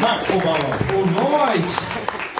Max Hirschberg und Max Hirschberg.